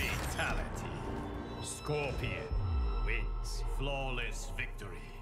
Fatality. Scorpion wins flawless victory.